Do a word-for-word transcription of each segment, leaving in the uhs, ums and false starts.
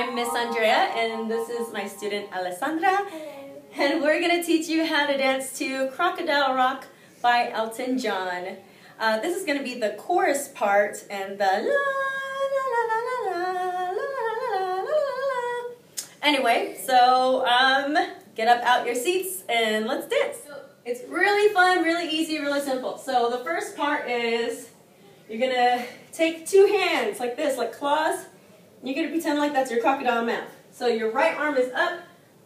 I'm Miss Andrea, and this is my student Alessandra. Hello. And we're going to teach you how to dance to Crocodile Rock by Elton John. Uh, this is going to be the chorus part and the la la la la la la la la la la. Anyway, so um, get up out your seats and let's dance. It's really fun, really easy, really simple. So the first part is you're going to take two hands like this, like claws. You're going to pretend like that's your crocodile mouth. So your right arm is up,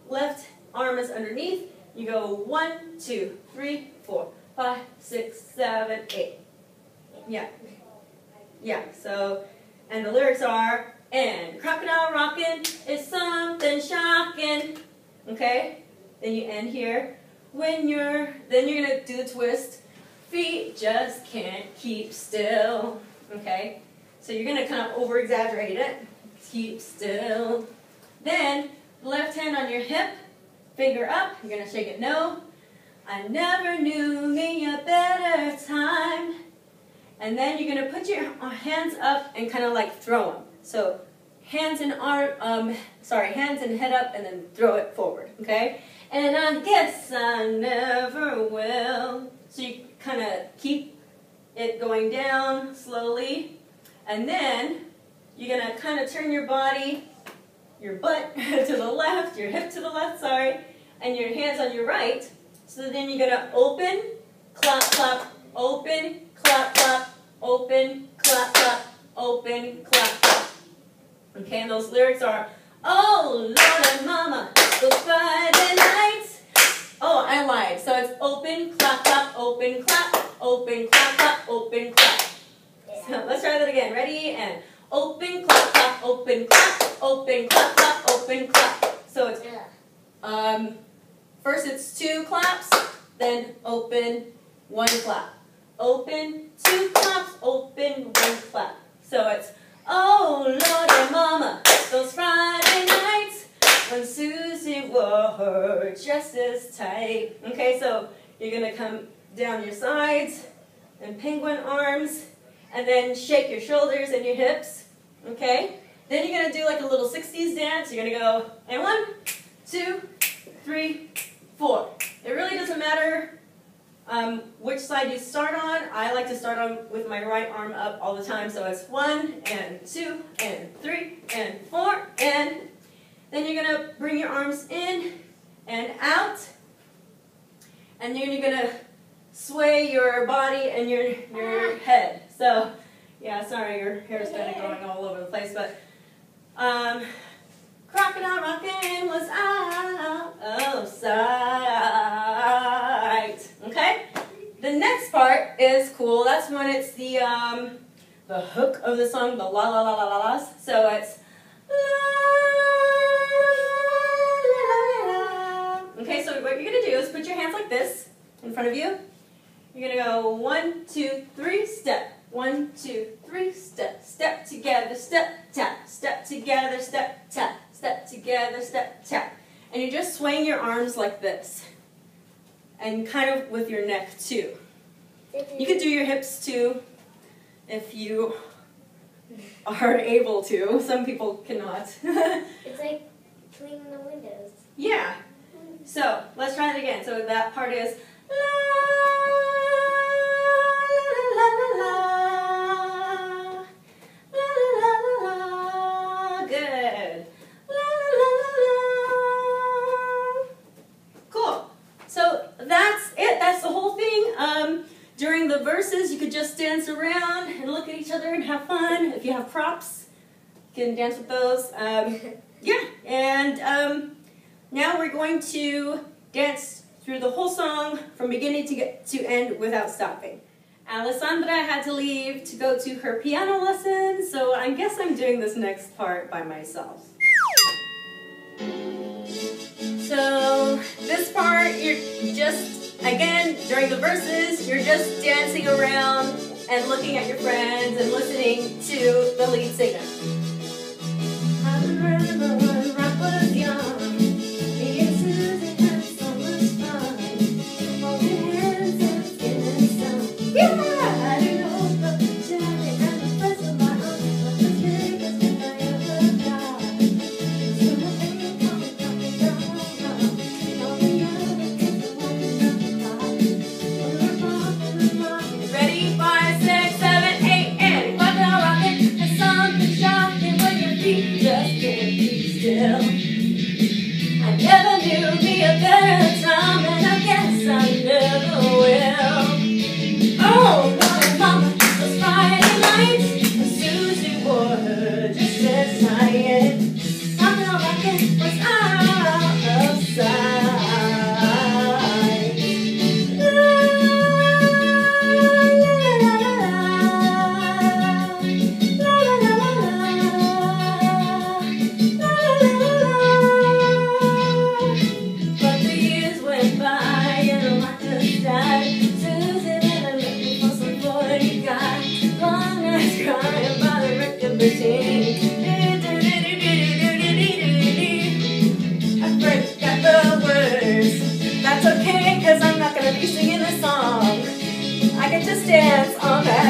left arm is underneath. You go one, two, three, four, five, six, seven, eight. Yeah. Yeah, so, and the lyrics are, and crocodile rockin' is something shocking. Okay? Then you end here. When you're, then you're going to do the twist. Feet just can't keep still. Okay? So you're going to kind of over-exaggerate it. Keep still. Then, left hand on your hip, finger up. You're going to shake it no. I never knew me a better time. And then you're going to put your hands up and kind of like throw them. So, hands and arm, um, sorry, hands and head up and then throw it forward, okay? And I guess I never will. So you kind of keep it going down slowly. And then, you're going to kind of turn your body, your butt to the left, your hip to the left, sorry, and your hands on your right. So then you're going to open, clap, clap, open, clap, clap, open, clap, clap, open, clap, clap. Okay, and those lyrics are, oh, Lord and Mama, those Friday nights. Oh, I lied. So it's open, clap, clap, open, clap, open, clap, clap, open, clap. So let's try that again. Ready? And open, clap, clap, open, clap, open, clap, clap, open, clap. So it's, um, first it's two claps, then open, one clap. Open, two claps, open, one clap. So it's, oh, Lord and Mama, those Friday nights when Susie wore her dresses tight. Okay, so you're going to come down your sides and penguin arms. And then shake your shoulders and your hips, okay? Then you're going to do like a little sixties dance. You're going to go, and one, two, three, four. It really doesn't matter um, which side you start on. I like to start on with my right arm up all the time. So it's one, and two, and three, and four, and. Then you're going to bring your arms in and out. And then you're going to sway your body and your, your head. So, yeah, sorry, your hair's kind of going all over the place, but, um, crocodile rockin' was out of sight, okay? The next part is cool. That's when it's the, um, the hook of the song, the la la la la la la's. So it's, la la la la la. Okay, so what you're going to do is put your hands like this in front of you. You're going to go one, two, three, step. One, two, three, step. Step together, step, tap. Step together, step, tap. Step together, step, tap. And you're just swaying your arms like this. And kind of with your neck too. You could do your hips too if you are able to. Some people cannot. It's like cleaning the windows. Yeah. So let's try it again. So that part is during the verses, you could just dance around and look at each other and have fun. If you have props, you can dance with those. Um, yeah, and um, now we're going to dance through the whole song from beginning to, get to end without stopping. Alessandra had to leave to go to her piano lesson, so I guess I'm doing this next part by myself. So this part, you're just... Again, during the verses, you're just dancing around and looking at your friends and listening to the lead singer. I remember when I was young, me and Susie had so much fun, holding hands and skin and sun. Yeah! I didn't hold up the jelly and the rest of my own, but the biggest gift I ever got.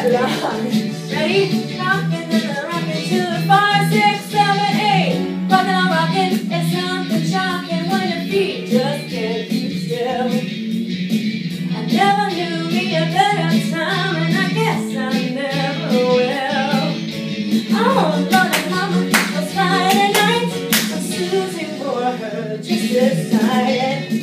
Ready? Now, rockin' two, five, six, seven, eight. Rockin' on rockin', it's something shocking when your feet just can't keep still. I never knew me a better time, and I guess I never will. Oh, Lord, Mama was Friday night. I'm soothing for her just this night.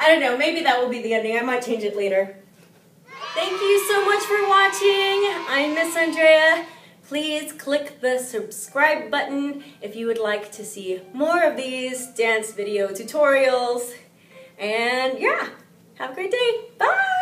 I don't know, maybe that will be the ending. I might change it later. Thank you so much for watching. I'm Miss Andrea. Please click the subscribe button if you would like to see more of these dance video tutorials. And yeah, have a great day. Bye!